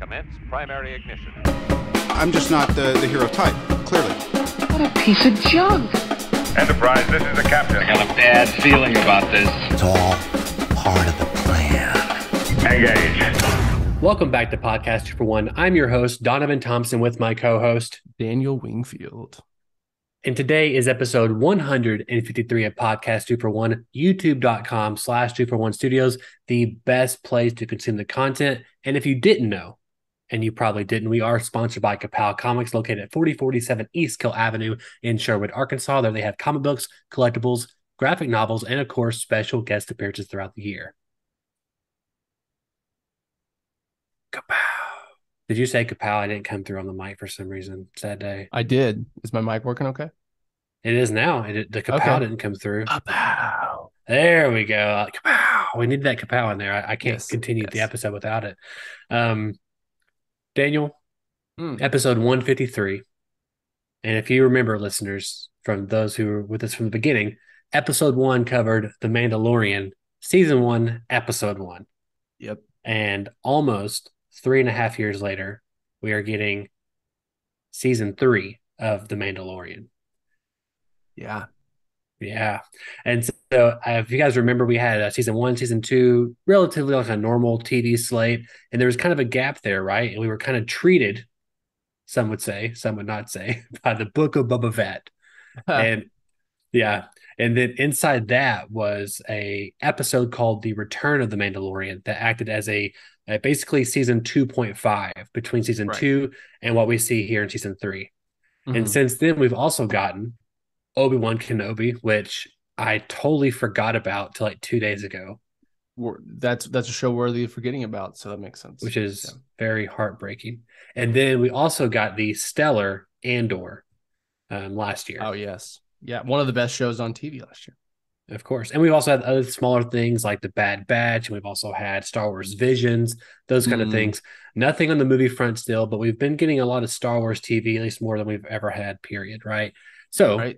Commence primary ignition. I'm just not the hero type, clearly. What a piece of junk. Enterprise, this is the captain. I got a bad feeling about this. It's all part of the plan. Engage. Welcome back to Podcast 2 for 1. I'm your host, Donovan Thompson, with my co-host, Daniel Wingfield. And today is episode 153 of Podcast 2 for 1, youtube.com/2for1studios, the best place to consume the content. And if you didn't know, and you probably didn't, we are sponsored by Kapow Comics, located at 4047 East Kill Avenue in Sherwood, Arkansas. There they have comic books, collectibles, graphic novels, and of course, special guest appearances throughout the year. Kapow. Did you say Kapow? I didn't come through on the mic for some reason. Sad day. I did. Is my mic working okay? It is now. The Kapow didn't come through. Kapow. There we go. Kapow. We need that Kapow in there. I can't continue the episode without it. Daniel, episode 153. And if you remember, listeners, from those who were with us from the beginning, episode 1 covered The Mandalorian, season 1, episode 1. Yep. And almost 3.5 years later, we are getting season 3 of The Mandalorian. Yeah. Yeah. And so if you guys remember, we had season 1, season 2, relatively like a normal TV slate. And there was kind of a gap there, right? And we were kind of treated, some would say, some would not say, by the Book of Boba Fett. And yeah. And then inside that was a episode called The Return of the Mandalorian that acted as a basically season 2.5 between season 2 and what we see here in season 3. Mm-hmm. And since then, we've also gotten Obi-Wan Kenobi, which I totally forgot about till like 2 days ago. That's a show worthy of forgetting about, so that makes sense. Which is very heartbreaking. And then we also got the stellar Andor last year. Oh, yes. Yeah, one of the best shows on TV last year. Of course. And we've also had other smaller things like the Bad Batch, and we've also had Star Wars Visions, those kind of things. Nothing on the movie front still, but we've been getting a lot of Star Wars TV, at least more than we've ever had, period, right? So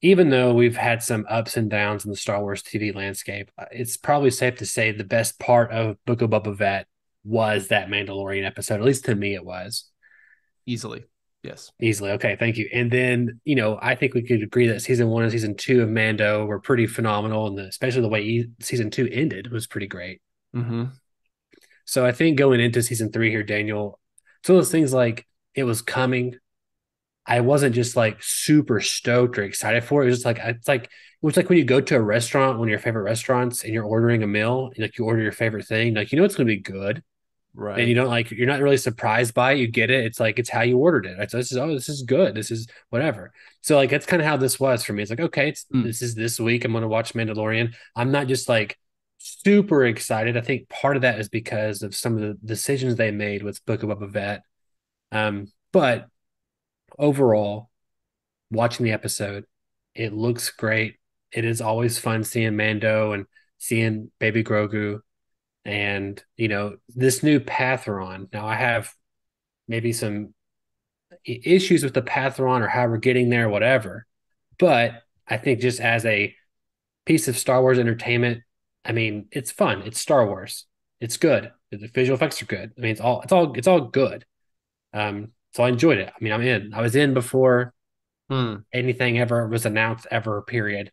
even though we've had some ups and downs in the Star Wars TV landscape, it's probably safe to say the best part of Book of Boba Fett was that Mandalorian episode. At least to me it was. Easily. Yes. Easily. Okay. Thank you. And then, you know, I think we could agree that season 1 and season 2 of Mando were pretty phenomenal. And especially the way season 2 ended was pretty great. Mm-hmm. So I think going into season 3 here, Daniel, it's one of those things like it was coming. I wasn't just like super stoked or excited for it. It was just like, it was like when you go to a restaurant, one of your favorite restaurants, and you're ordering a meal and like you order your favorite thing, like, you know, it's going to be good. Right. And you don't like, you're not really surprised by it. You get it. It's like, it's how you ordered it. Right? So this is good. This is whatever. So like, that's kind of how this was for me. It's like, okay, this is this week. I'm going to watch Mandalorian. I'm not just like super excited. I think part of that is because of some of the decisions they made with Book of Boba Fett. But overall, watching the episode, it looks great. It is always fun seeing Mando and seeing baby Grogu. And, you know, this new path we're on. Now, I have maybe some issues with the path we're on or how we're getting there, whatever. But I think just as a piece of Star Wars entertainment, I mean, it's fun. It's Star Wars. It's good. The visual effects are good. I mean, it's all good. So I enjoyed it. I mean, I'm in. I was in before anything ever was announced ever, period.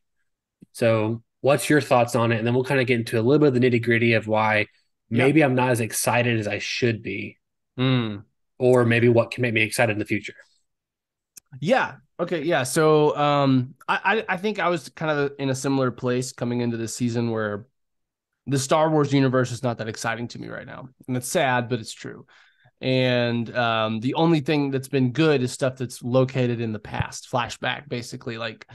So what's your thoughts on it? And then we'll kind of get into a little bit of the nitty gritty of why maybe I'm not as excited as I should be, or maybe what can make me excited in the future. Yeah. Okay. Yeah. So I think I was kind of in a similar place coming into this season where the Star Wars universe is not that exciting to me right now. And it's sad, but it's true. And the only thing that's been good is stuff that's located in the past, flashback, basically, like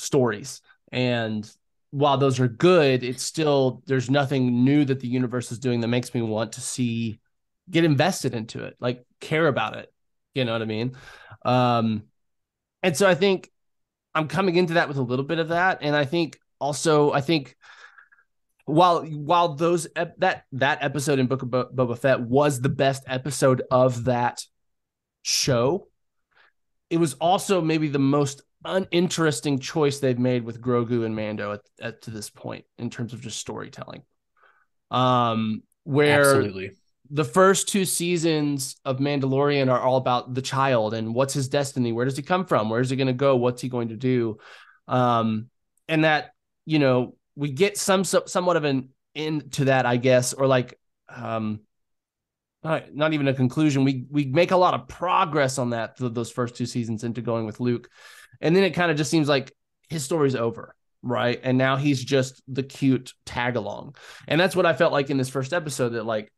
stories. And while those are good, it's still, there's nothing new that the universe is doing that makes me want to see, get invested into it, like care about it. You know what I mean? And so I think I'm coming into that with a little bit of that. And I think also, while those, that episode in Book of Boba Fett was the best episode of that show, it was also maybe the most uninteresting choice they've made with Grogu and Mando to this point in terms of just storytelling, where the first two seasons of Mandalorian are all about the child and what's his destiny, where does he come from, where is he going to go, what's he going to do, and that, you know, we get somewhat of an end to that, I guess, or like not even a conclusion. We make a lot of progress on that through those first two seasons into going with Luke, and then it kind of just seems like his story's over, right? And now he's just the cute tag along, and that's what I felt like in this first episode. That like,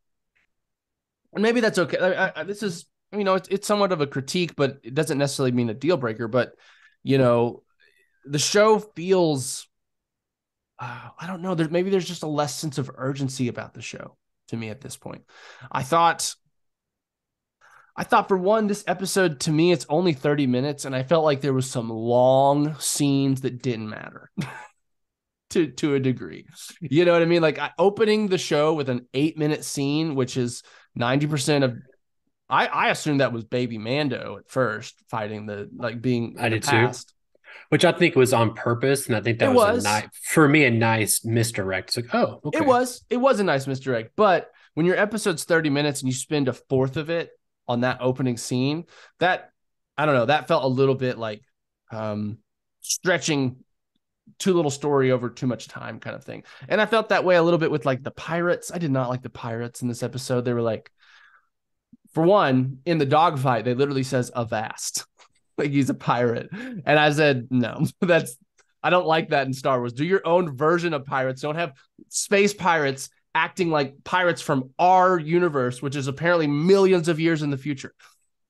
and maybe that's okay. This is, you know, it's somewhat of a critique, but it doesn't necessarily mean a deal breaker. But, you know, the show feels, I don't know, maybe there's just a less sense of urgency about the show to me at this point. I thought for one, this episode, to me, it's only 30 minutes. And I felt like there was some long scenes that didn't matter to a degree. You know what I mean? Like opening the show with an 8-minute scene, which is 90% of, I assumed that was baby Mando at first fighting the, like being, I did too, which I think was on purpose. And I think that was a nice, for me, a nice misdirect. It's like, oh, okay. It was a nice misdirect, but when your episode's 30 minutes and you spend a fourth of it on that opening scene, that, I don't know, that felt a little bit like stretching too little story over too much time kind of thing. And I felt that way a little bit with like the pirates. I did not like the pirates in this episode. They were like, for one, in the dogfight, they literally says "avast," like he's a pirate. And I said, no, I don't like that in Star Wars. Do your own version of pirates. Don't have space pirates acting like pirates from our universe, which is apparently millions of years in the future.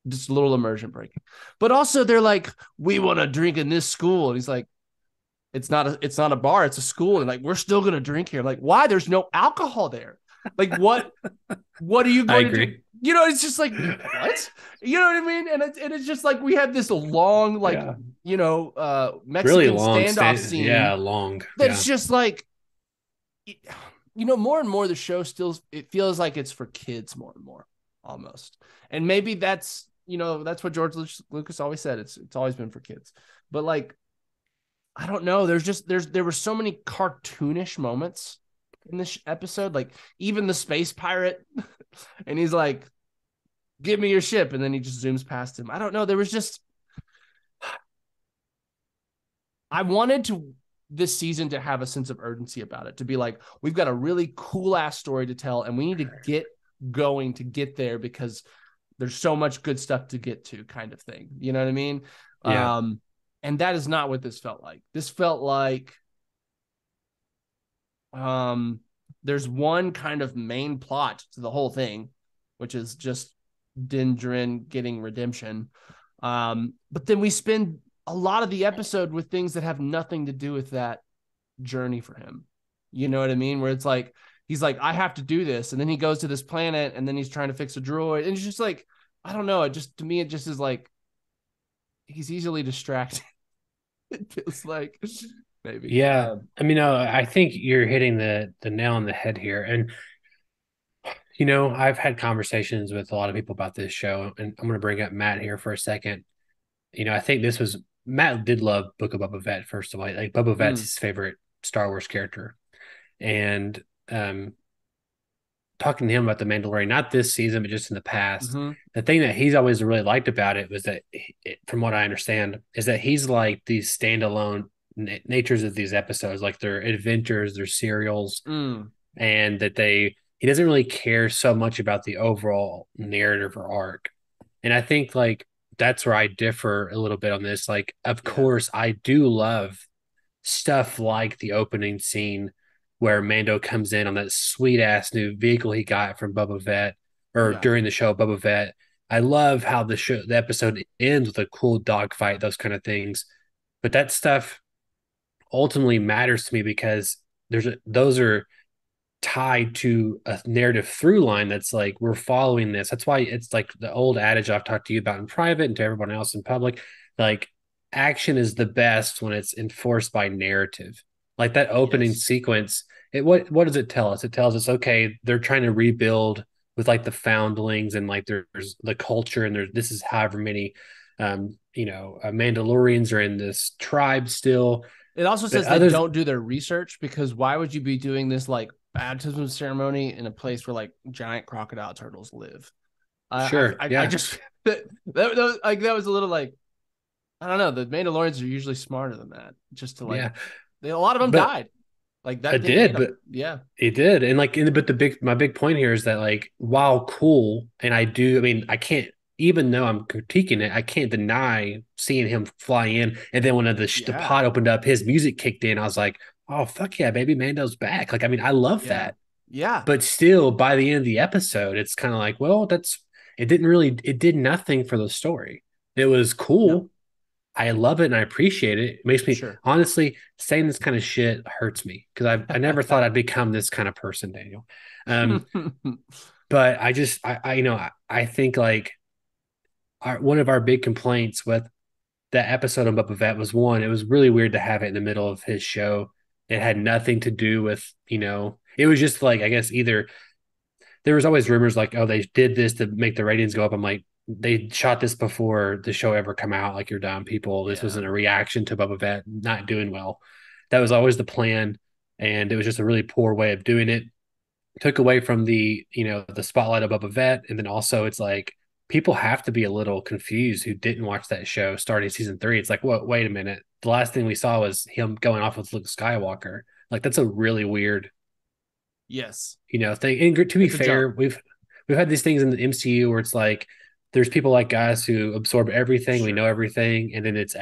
Just a little immersion breaking. But also they're like, we want to drink in this school. And he's like, it's not a bar, it's a school. And like, we're still going to drink here. Like, why? There's no alcohol there. Like, what are you going to do? You know, it's just like, what? You know what I mean? And it's just like, we had this long, like, yeah, you know, Mexican really long standoff scene. Yeah, long. That's just like, you know, more and more the show still, it feels like it's for kids more and more almost. And maybe that's, you know, that's what George Lucas always said. It's always been for kids. But like, I don't know. There were so many cartoonish moments in this episode, like even the space pirate, and he's like, give me your ship, and then he just zooms past him. I don't know. There was just, I wanted to this season to have a sense of urgency about it, to be like, we've got a really cool ass story to tell, and we need to get going to get there because there's so much good stuff to get to, kind of thing. You know what I mean? Yeah. And that is not what this felt like. This felt like there's one kind of main plot to the whole thing, which is just Din Djarin getting redemption. But then we spend a lot of the episode with things that have nothing to do with that journey for him. You know what I mean? Where it's like, he's like, I have to do this. And then he goes to this planet and then he's trying to fix a droid. And it's just like, I don't know. It just, to me, it just is like, he's easily distracted. It feels like, maybe. Yeah. I mean, I think you're hitting the nail on the head here. And, you know, I've had conversations with a lot of people about this show, and I'm going to bring up Matt here for a second. You know, I think this was, Matt did love Book of Boba Fett, first of all. Like, Boba Fett's his favorite Star Wars character. And talking to him about The Mandalorian, not this season, but just in the past, the thing that he's always really liked about it was that, from what I understand, is that he's like these standalone natures of these episodes, like their adventures, their serials, and that he doesn't really care so much about the overall narrative or arc. And I think like that's where I differ a little bit on this. Like, of course, I do love stuff like the opening scene where Mando comes in on that sweet ass new vehicle he got from Boba Fett, or during the show Boba Fett. I love how the episode ends with a cool dogfight, those kind of things. But that stuff ultimately matters to me because those are tied to a narrative through line that's like, we're following this. That's why it's like the old adage I've talked to you about in private and to everyone else in public, like action is the best when it's enforced by narrative. Like that opening sequence, what does it tell us? It tells us, okay, they're trying to rebuild with like the foundlings, and like there's the culture, and this is however many Mandalorians are in this tribe still. It also says they don't do their research, because why would you be doing this like baptism ceremony in a place where like giant crocodile turtles live. I just that was a little like, I don't know. The Mandalorians are usually smarter than that. Just to like, a lot of them died. Like that did, but yeah, it did. And like, but my big point here is that like, while cool, and I can't, even though I'm critiquing it, I can't deny seeing him fly in. And then when the pod opened up, his music kicked in. I was like, oh, fuck yeah, baby, Mando's back. Like, I mean, I love that. Yeah. But still, by the end of the episode, it's kind of like, well, it did nothing for the story. It was cool. No. I love it and I appreciate it. It makes me, honestly, saying this kind of shit hurts me because I never thought I'd become this kind of person, Daniel. But I just, I think like one of our big complaints with that episode on Boba Fett was it was really weird to have it in the middle of his show. It had nothing to do with, it was just like, I guess either there was always rumors like, oh, they did this to make the ratings go up. I'm like, they shot this before the show ever come out. Like, you're dumb people. This wasn't a reaction to Boba Fett not doing well. That was always the plan. And it was just a really poor way of doing it. Took away from the, the spotlight of Boba Fett. And then also it's like, people have to be a little confused who didn't watch that show starting season 3. It's like, whoa, wait a minute. The last thing we saw was him going off with Luke Skywalker. Like, that's a really weird. Yes. Thing. And to be fair, we've had these things in the MCU where it's like, there's people like guys who absorb everything. We know everything. And then it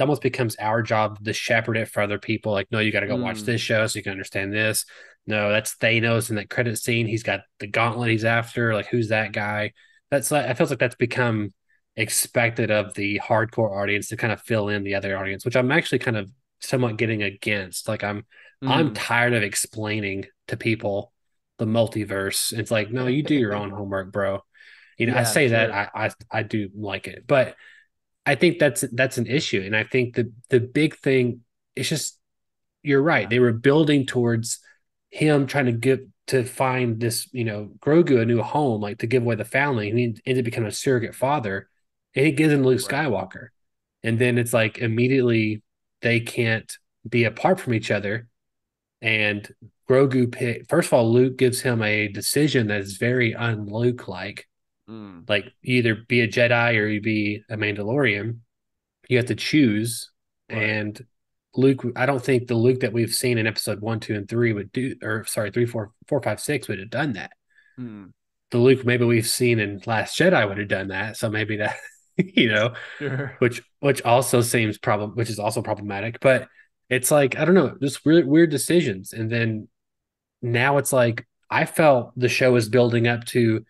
almost becomes our job to shepherd it for other people. Like, no, you got to go watch this show so you can understand this. No, that's Thanos in that credit scene. He's got the gauntlet he's after. Like, who's that guy? I feel like that's become expected of the hardcore audience to kind of fill in the other audience, which I'm actually kind of somewhat getting against. Like, I'm tired of explaining to people the multiverse. It's like, no, you do your own homework, bro. I do like it, but I think that's an issue. And I think the big thing is just, you're right. They were building towards him trying to find this, Grogu a new home, like to give away the family, and he ended up becoming a surrogate father, and he gives him Luke Skywalker. And then it's like immediately they can't be apart from each other. And Grogu first of all, Luke gives him a decision that is very un-Luke-like. Like, you either be a Jedi or you be a Mandalorian. You have to choose. Right. And Luke, I don't think the Luke that we've seen in episode 1, 2, and 3 would do, or sorry, 3, 4, 5, 6 would have done that. The Luke maybe we've seen in Last Jedi would have done that. So maybe that, which also seems which is also problematic. But it's like, I don't know, just really weird decisions. And then now it's like, I felt the show is building up to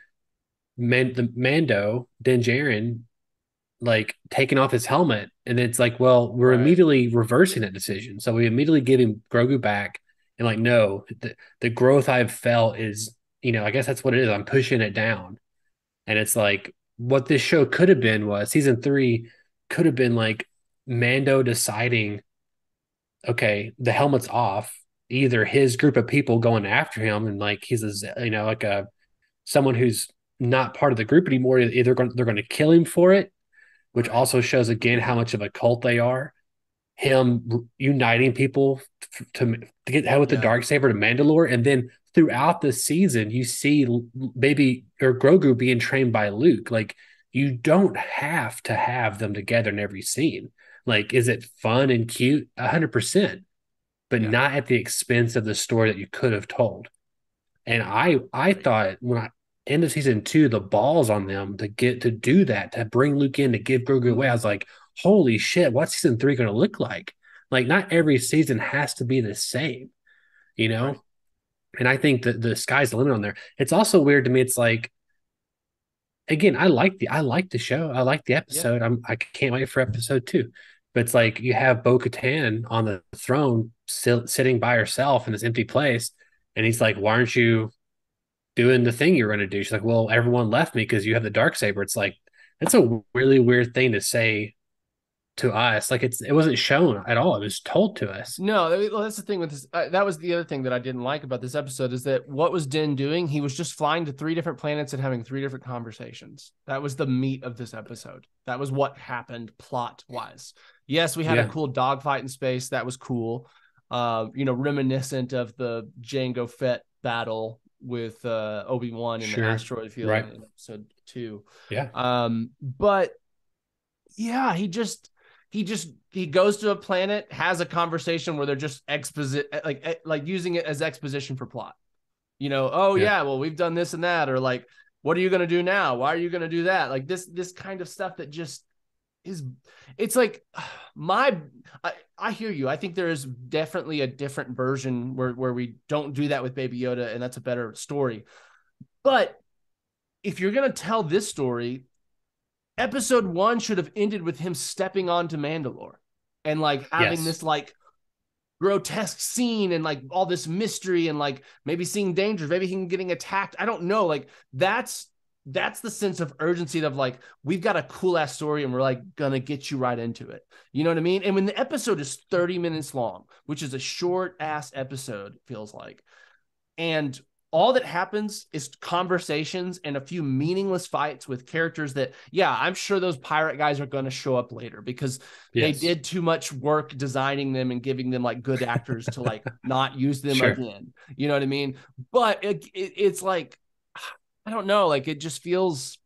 Mando, Din Djarin, like taking off his helmet, and it's like, well, we're immediately reversing that decision. So we immediately give him Grogu back, and like, no, the growth I've felt is, I guess that's what it is. I'm pushing it down, and it's like what this show could have been was season 3 could have been like Mando deciding, okay, the helmet's off. Either his group of people going after him, and like he's someone who's not part of the group anymore. Either they're going to kill him for it, which also shows again how much of a cult they are. Him uniting people to get out with the Darksaber to Mandalore, and then throughout the season, you see Grogu being trained by Luke. Like, you don't have to have them together in every scene. Like, is it fun and cute? 100%, but not at the expense of the story that you could have told. And I thought when I. End of season 2, the balls on them to get to do that, to bring Luke in, to give Grogu away. I was like, holy shit, what's season 3 going to look like? Like, not every season has to be the same, Right. And I think that the sky's the limit on there. It's also weird to me. It's like, again, I like the show. I like the episode. Yeah. I can't wait for episode 2, but it's like, you have Bo Katan on the throne sitting by herself in this empty place. And he's like, why aren't you doing the thing you're going to do? She's like, well, everyone left me because you have the Darksaber. It's like, that's a really weird thing to say to us. Like, it wasn't shown at all. It was told to us. No, well, that's the thing with this. That was the other thing that I didn't like about this episode, is that what was Din doing? He was just flying to 3 different planets and having 3 different conversations. That was the meat of this episode. That was what happened plot-wise. Yes, we had a cool dogfight in space. That was cool. reminiscent of the Jango Fett battle with Obi-Wan in the asteroid field in episode 2. Yeah. But yeah, he goes to a planet, has a conversation where they're just like using it as exposition for plot. You know, well, we've done this and that, or like, what are you going to do now? Why are you going to do that? Like this kind of stuff that just is, it's like I hear you. I think there is definitely a different version where we don't do that with Baby Yoda, and that's a better story. But if you're going to tell this story, episode 1 should have ended with him stepping onto Mandalore and like having this like grotesque scene and like all this mystery and like maybe seeing danger, maybe him getting attacked. I don't know. Like that's the sense of urgency of like, we've got a cool ass story and we're like gonna get you right into it. You know what I mean? And when the episode is 30 minutes long, which is a short ass episode, feels like, and all that happens is conversations and a few meaningless fights with characters that, I'm sure those pirate guys are going to show up later because they did too much work designing them and giving them like good actors to like not use them again. You know what I mean? But it's like, I don't know. Like it just feels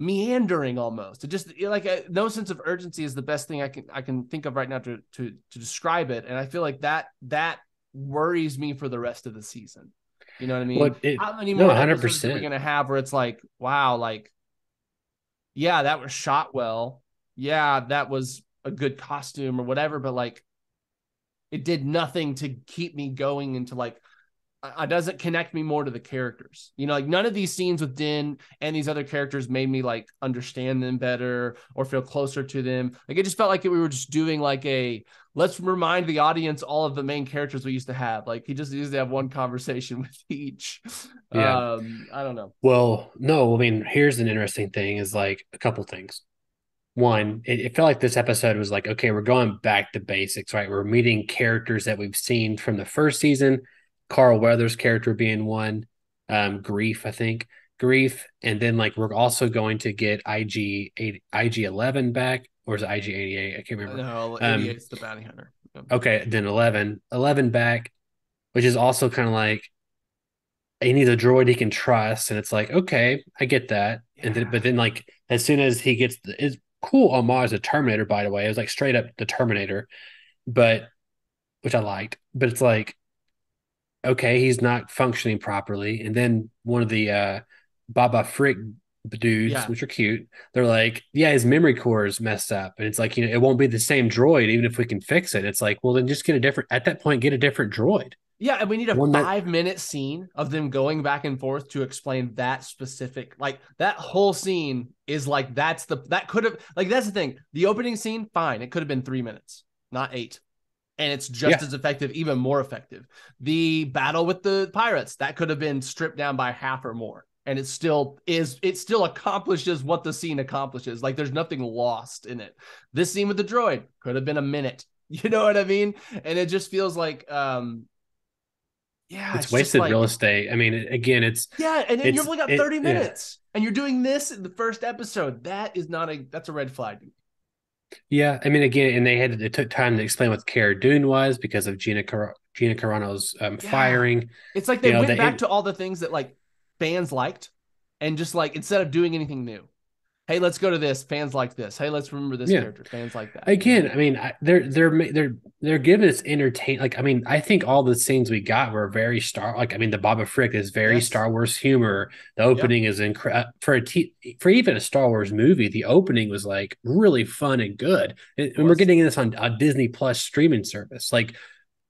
meandering almost. It just like no sense of urgency is the best thing I can think of right now to describe it. And I feel like that worries me for the rest of the season. You know what I mean? Well, how many more 100% we're gonna have where it's like, wow, like, yeah, that was shot well, yeah, that was a good costume or whatever, but like it did nothing to keep me going into like it doesn't connect me more to the characters. You know, like none of these scenes with Din and these other characters made me like understand them better or feel closer to them. Like it just felt like we were just doing like a, let's remind the audience all of the main characters we used to have. Like he just used to have one conversation with each. Yeah. I don't know. Well, no, I mean, here's an interesting thing is like a couple things. One, it felt like this episode was like, okay, we're going back to basics, right? We're meeting characters that we've seen from the first season. Carl Weathers' character being one, Grief. And then like, we're also going to get IG-11 back, or is it IG-88? I can't remember. No, 88's the bounty hunter. Okay. Then 11 back, which is also kind of like, he needs a droid he can trust. And it's like, okay, I get that. Yeah. And then, but then like, as soon as he gets it's cool homage to Terminator, by the way, it was like straight up the Terminator, but which I liked, but it's like, okay, he's not functioning properly. And then one of the Baba Frick dudes, which are cute, they're like, yeah, his memory core is messed up. And it's like, you know, it won't be the same droid, even if we can fix it. It's like, well, then just get a different droid. Yeah, and we need a 5-minute scene of them going back and forth to explain that specific, like that whole scene is like, that's the thing. The opening scene, fine. It could have been 3 minutes, not 8. And it's just as effective, even more effective. The battle with the pirates, that could have been stripped down by half or more. And it still accomplishes what the scene accomplishes. Like there's nothing lost in it. This scene with the droid could have been a minute. You know what I mean? And it just feels like, it's wasted like, real estate. I mean, again, it's. Yeah. And then you've only got 30 minutes and you're doing this in the first episode. That's a red flag. Yeah, I mean, again, and it took time to explain what Cara Dune was because of Gina Carano's firing. It's like they went back to all the things that like fans liked, and just like instead of doing anything new, hey, let's go to this. Fans like this. Hey, let's remember this character. Fans like that. Again, I mean, they're giving us entertain. Like, I mean, I think all the scenes we got were very Star. Like, I mean, the Baba Frick is very Star Wars humor. The opening is incredible for even a Star Wars movie. The opening was like really fun and good. And we're getting this on a Disney+ streaming service. Like,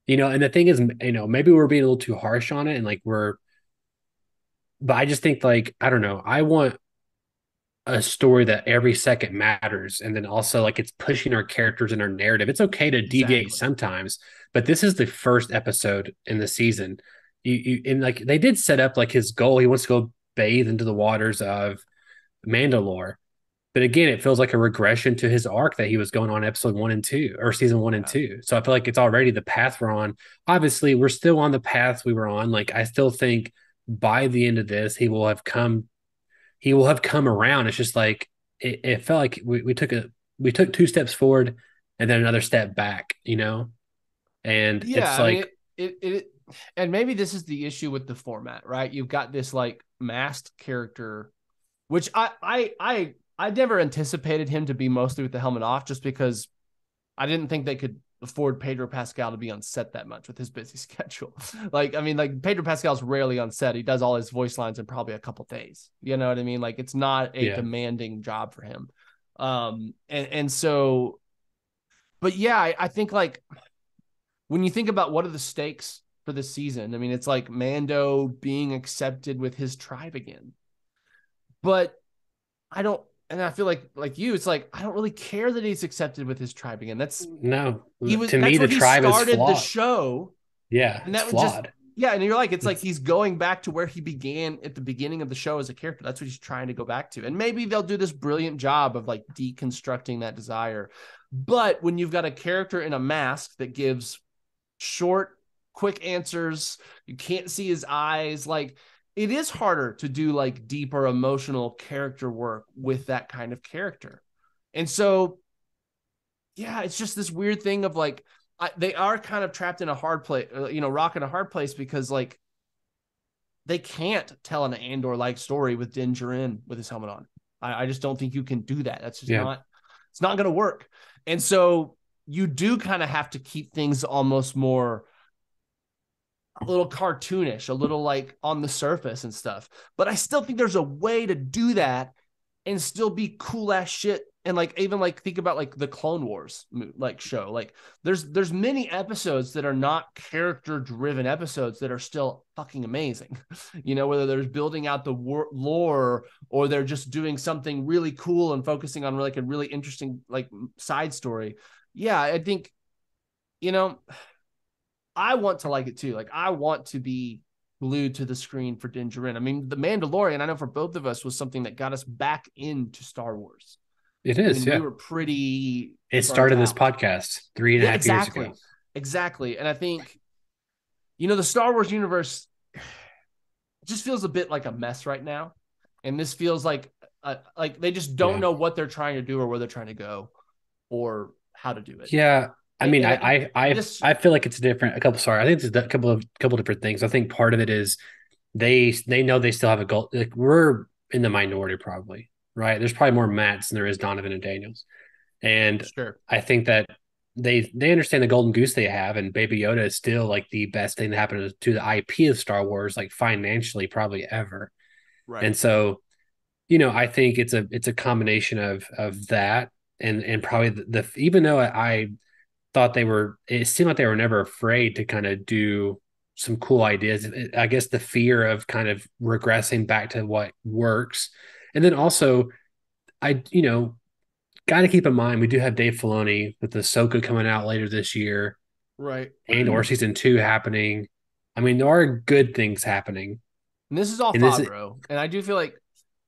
you know, and the thing is, you know, maybe we're being a little too harsh on it, and like but I just think like I don't know. I want a story that every second matters, and then also like it's pushing our characters and our narrative. It's okay to deviate sometimes, but this is the first episode in the season. And like they did set up like his goal, he wants to go bathe into the waters of Mandalore, but again, it feels like a regression to his arc that he was going on episode 1 and 2 or season 1 and 2. So I feel like it's already the path we're on. Obviously, we're still on the path we were on. Like I still think by the end of this, he will have come around. It's just like it felt like we took 2 steps forward and then another step back, you know? And it's like, I mean, it and maybe this is the issue with the format, right? You've got this like masked character, which I never anticipated him to be mostly with the helmet off, just because I didn't think they could afford Pedro Pascal to be on set that much with his busy schedule. Like, I mean, like Pedro Pascal's rarely on set. He does all his voice lines in probably a couple days. You know what I mean? Like, it's not a demanding job for him. And so, but yeah, I think like when you think about what are the stakes for this season, I mean, it's like Mando being accepted with his tribe again, but I don't, and I feel like you, it's like, I don't really care that he's accepted with his tribe again. That's to me, the tribe is flawed. The show. Yeah. And that was flawed. And you're like, it's like, he's going back to where he began at the beginning of the show as a character. That's what he's trying to go back to. And maybe they'll do this brilliant job of like deconstructing that desire. But when you've got a character in a mask that gives short, quick answers, you can't see his eyes, like, it is harder to do like deeper emotional character work with that kind of character. And so, yeah, it's just this weird thing of like, they are kind of trapped in a hard place, you know, rock in a hard place, because like they can't tell an Andor-like story with Din Djarin with his helmet on. I just don't think you can do that. That's just it's not going to work. And so you do kind of have to keep things almost more, a little cartoonish, a little like on the surface and stuff. But I still think there's a way to do that and still be cool ass shit. And like, even like think about like the Clone Wars like show, like there's many episodes that are not character driven episodes that are still fucking amazing, you know, whether there's building out the lore or they're just doing something really cool and focusing on like a really interesting, like side story. Yeah. I think, you know, I want to like it too. Like I want to be glued to the screen for Din Djarin. I mean, The Mandalorian, I know for both of us, was something that got us back into Star Wars. It is. I mean, we were pretty. It started this podcast 3.5 years ago. Exactly. And I think, you know, the Star Wars universe just feels a bit like a mess right now. And this feels like they just don't know what they're trying to do or where they're trying to go or how to do it. Yeah. I mean, I feel like it's different. I think it's a couple different things. I think part of it is they know they still have a goal. Like we're in the minority, probably, right? There's probably more Matts than there is Donovan and Daniels, and I think that they understand the golden goose they have, and Baby Yoda is still like the best thing that happened to the IP of Star Wars, like financially, probably ever. Right. And so, you know, I think it's a combination of that and probably the even though I thought they were, it seemed like they were never afraid to kind of do some cool ideas. I guess the fear of kind of regressing back to what works. And then also I got to keep in mind, we do have Dave Filoni with Ahsoka coming out later this year. Right. Andor season 2 happening. I mean, there are good things happening. And this is all Favreau. And I do feel like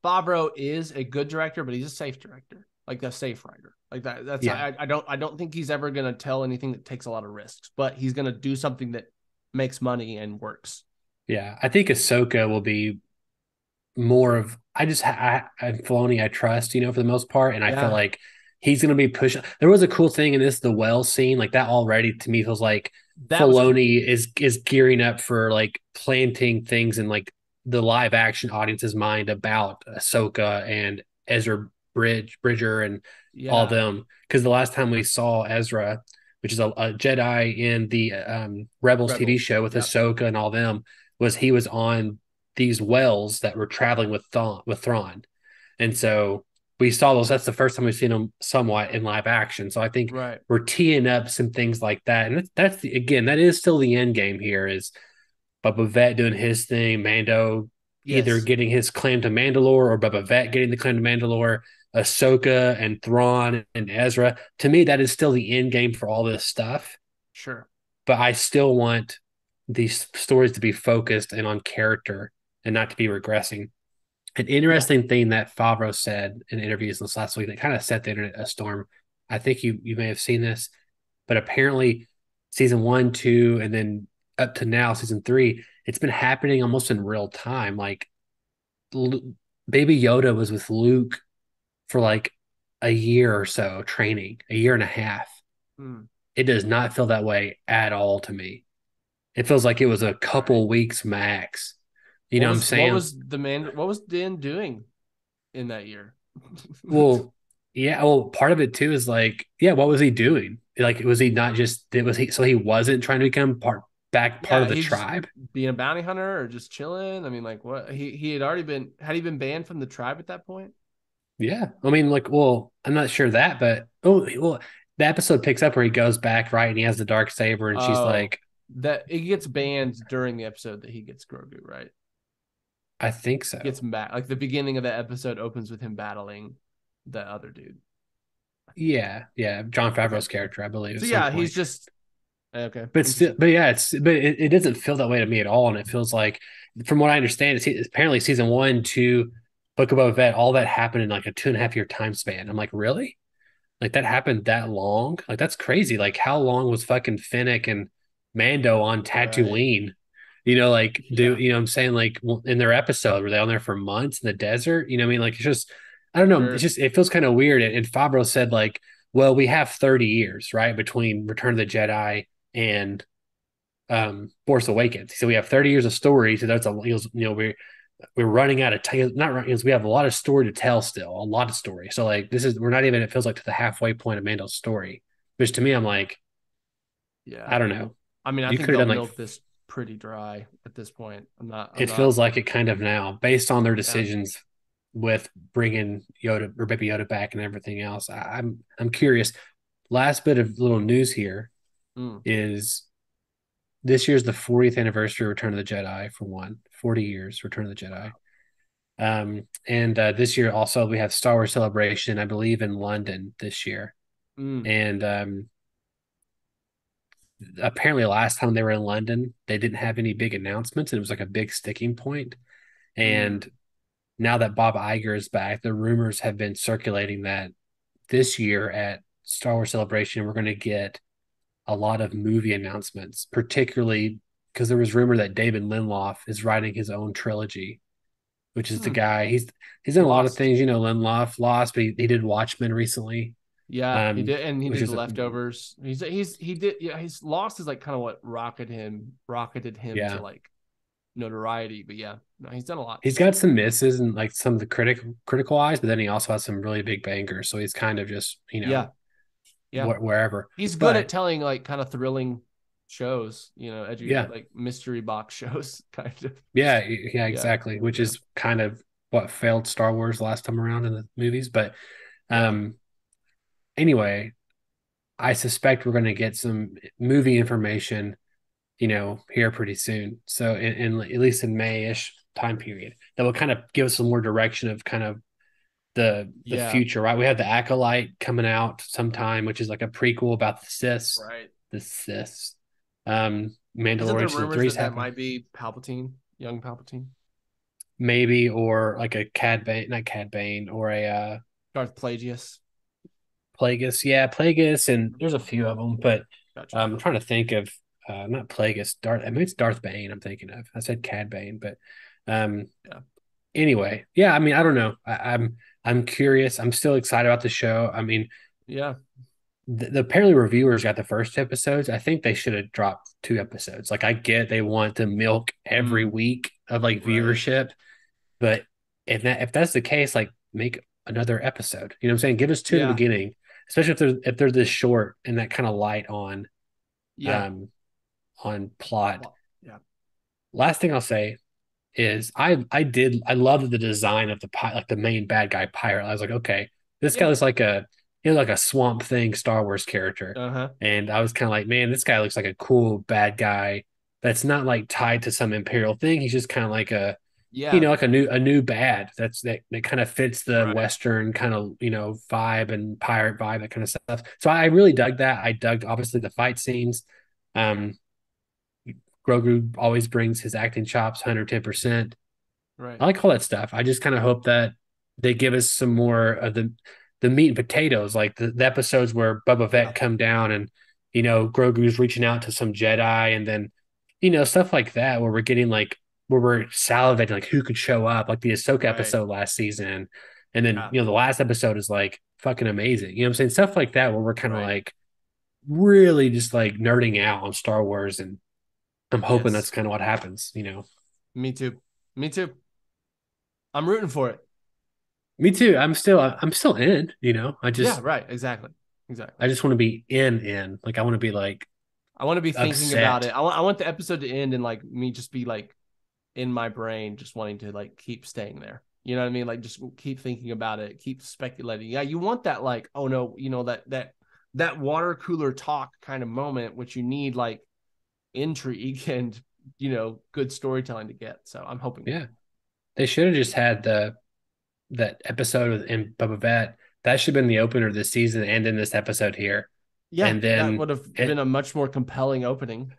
Favreau is a good director, but he's a safe director. Like a safe writer, like that. That's I don't think he's ever gonna tell anything that takes a lot of risks, but he's gonna do something that makes money and works. Yeah, I think Ahsoka will be more of Filoni I trust, you know, for the most part, and I feel like he's gonna be pushing. There was a cool thing in this, the well scene, like that already to me feels like that Filoni is gearing up for like planting things in like the live action audience's mind about Ahsoka and Ezra Bridger and all them, because the last time we saw Ezra, which is a Jedi in the Rebels TV show with Ahsoka and all them, was he was on these wells that were traveling with Thrawn, and so we saw those. That's the first time we've seen them somewhat in live action. So I think we're teeing up some things like that, and that is still the end game here is Boba Fett doing his thing, Mando either getting his claim to Mandalore or Boba Fett getting the claim to Mandalore. Ahsoka and Thrawn and Ezra. To me, that is still the end game for all this stuff. Sure. But I still want these stories to be focused and on character and not to be regressing. An interesting thing that Favreau said in interviews this last week that kind of set the internet astorm. I think you may have seen this, but apparently season 1, 2, and then up to now, season 3, it's been happening almost in real time. Like Baby Yoda was with Luke for like a year and a half. It does not feel that way at all to me. It feels like it was a couple weeks max. You know what I'm saying? What was Din doing in that year? Well, yeah. Well, part of it too is like, yeah, what was he doing? Like, was he not just? So he wasn't trying to become part of the tribe, being a bounty hunter or just chilling. I mean, like, what he had already been. Had he been banned from the tribe at that point? Yeah, I mean, like, well, I'm not sure that, but the episode picks up where he goes back, right, and he has the dark saber, and she's like, that it gets banned during the episode that he gets Grogu, right? I think so. It's like the beginning of the episode opens with him battling the other dude. Yeah, Jon Favreau's character, I believe. So yeah, he's just okay, but still, it doesn't feel that way to me at all, and it feels like, from what I understand, it's apparently season 1, 2, Book of Boba Fett, all that happened in like a 2.5 year time span. I'm like, really? Like that happened that long? Like that's crazy. Like how long was fucking Finnick and Mando on Tatooine? Right. You know, like, you know what I'm saying? Like in their episode, were they on there for months in the desert? You know what I mean? Like, it's just, I don't know. Sure. It's just, it feels kind of weird. And Favreau said, like, well, we have 30 years, right, between Return of the Jedi and Force Awakens. So we have 30 years of story. So that's we're running out of time. Not running, we have a lot of story to tell still, a lot of story. So like, we're not even, it feels like, to the halfway point of Mando's story, which to me, I'm like, yeah, I don't know. I mean, I think they'll milk this pretty dry at this point. It feels like it kind of now, based on their decisions with bringing Yoda or Baby Yoda back and everything else. I'm curious. Last bit of little news here is this year's the 40th anniversary of Return of the Jedi, for one. 40 years, Return of the Jedi. And this year also we have Star Wars Celebration, I believe, in London this year. And apparently last time they were in London, they didn't have any big announcements, and it was like a big sticking point. And now that Bob Iger is back, the rumors have been circulating that this year at Star Wars Celebration, we're going to get a lot of movie announcements, particularly because there was rumor that Damon Lindelof is writing his own trilogy, which is the guy. He's done a lot of things, you know, Lindelof, Lost, but he did Watchmen recently. Yeah, he did, and he did Leftovers. His Lost is like kind of what rocketed him to like notoriety. But yeah, no, he's done a lot. He's got some misses and like some of the critical eyes, but then he also has some really big bangers. So he's kind of just, you know, wherever. He's good at telling like kind of thrilling shows, you know, like mystery box shows, kind of. Yeah, exactly. Which is kind of what failed Star Wars last time around in the movies. But anyway, I suspect we're going to get some movie information, you know, here pretty soon. So in at least in May-ish time period, that will kind of give us some more direction of kind of the future, right? We have the Acolyte coming out sometime, which is like a prequel about the Sith, right? The Sith. Mandalorian 3 might be Palpatine, young Palpatine, maybe, or like a Cad Bane, or a Darth Plagueis, and there's a few of them, but I'm trying to think of not Plagueis, it's Darth Bane I'm thinking of. I said Cad Bane, but anyway, I mean, I don't know. I'm curious. I'm still excited about the show. I mean, apparently reviewers got the first 2 episodes. I think they should have dropped 2 episodes. Like, I get they want to milk every week of like viewership, but if that's the case, like, make another episode. You know what I'm saying? Give us 2 in the beginning, especially if they're this short and that kind of light on plot. Yeah. Last thing I'll say is I loved the design of the main bad guy pirate. I was like, okay, this guy looks like a Swamp Thing Star Wars character. And I was kind of like, man, this guy looks like a cool bad guy that's not like tied to some imperial thing. He's just kind of like a you know, like a new bad that kind of fits the Western kind of, you know, vibe and pirate vibe, that kind of stuff. So I really dug that. I dug obviously the fight scenes. Grogu always brings his acting chops 110%. Right. I like all that stuff. I just kind of hope that they give us some more of the meat and potatoes, like the episodes where Boba Fett come down and, you know, Grogu's reaching out to some Jedi, and then, you know, stuff like that, where we're getting like, where we're salivating, like who could show up, like the Ahsoka episode last season. And then, you know, the last episode is like fucking amazing. You know what I'm saying? Stuff like that, where we're kind of like, really just like nerding out on Star Wars, and I'm hoping that's kind of what happens, you know. Me too. I'm rooting for it. Me too. I'm still in, you know. I just Exactly. I just want to be in. Like I want to be like thinking upset about it. I want the episode to end and like me just be like in my brain just wanting to like keep staying there. You know what I mean? Like just keep thinking about it, keep speculating. Yeah, you want that like, oh no, you know, that water cooler talk kind of moment, which you need like intrigue and, you know, good storytelling to get. So I'm hoping. Yeah. They should have just had that episode with Boba Fett. That should have been the opener of this season and in this episode here. Yeah, and then that would have been a much more compelling opening.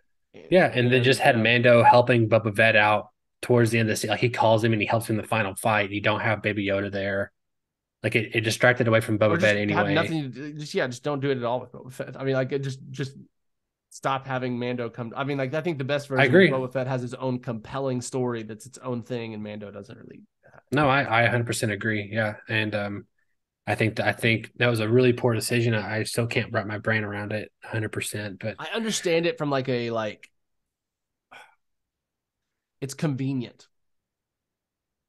Yeah, and then just had Mando helping Boba Fett out towards the end of the season. Like he calls him and he helps him in the final fight. You don't have Baby Yoda there. Like it distracted away from Boba Fett anyway. Just don't do it at all with Boba Fett. I mean, like it just stop having Mando come. I mean, like I think the best version of Boba Fett has his own compelling story that's its own thing, and Mando doesn't really. No, I 100% agree. Yeah, and I think that was a really poor decision. I still can't wrap my brain around it 100%. But I understand it from like it's convenient.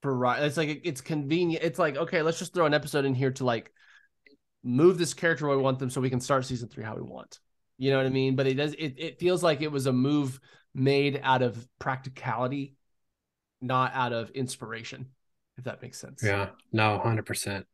It's like it's convenient. It's like, okay, let's just throw an episode in here to like move this character where we want them, so we can start season 3 how we want. You know what I mean? But it feels like it was a move made out of practicality, not out of inspiration, if that makes sense. Yeah, no, 100%.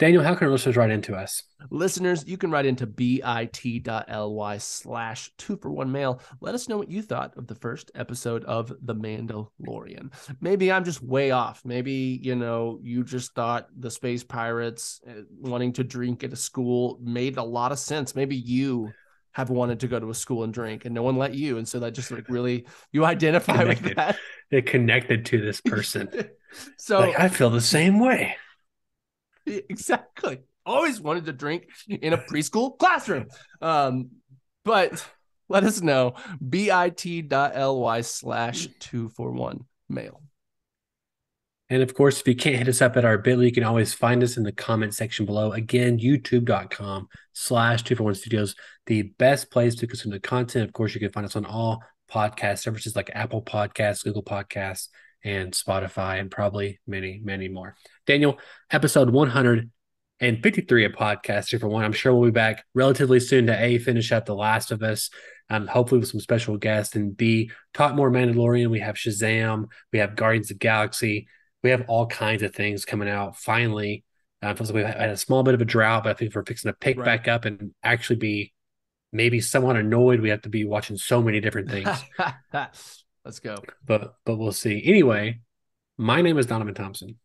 Daniel, how can our listeners write into us? Listeners, you can write into bit.ly/2for1mail. Let us know what you thought of the first episode of The Mandalorian. Maybe I'm just way off. Maybe, you know, you just thought the space pirates wanting to drink at a school made a lot of sense. Maybe you have wanted to go to a school and drink and no one let you. And so that just like really, you identify with that. It connected to this person. So like, I feel the same way. Exactly. Always wanted to drink in a preschool classroom. But let us know. bit.ly/2for1mail. And of course, if you can't hit us up at our Bitly, you can always find us in the comment section below. Again, youtube.com/2for1studios, the best place to consume the content. Of course, you can find us on all podcast services like Apple Podcasts, Google Podcasts, and Spotify, and probably many, many more. Daniel, episode 153 of Podcast 2 for 1. I'm sure we'll be back relatively soon to A, finish up The Last of Us, hopefully with some special guests, and B, talk more Mandalorian. We have Shazam. We have Guardians of the Galaxy. We have all kinds of things coming out finally. We've had a small bit of a drought, but I think we're fixing to pick back up and actually be maybe somewhat annoyed. We have to be watching so many different things. Let's go. But we'll see. Anyway, my name is Donovan Thompson.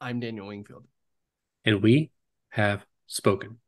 I'm Daniel Wingfield. And we have spoken.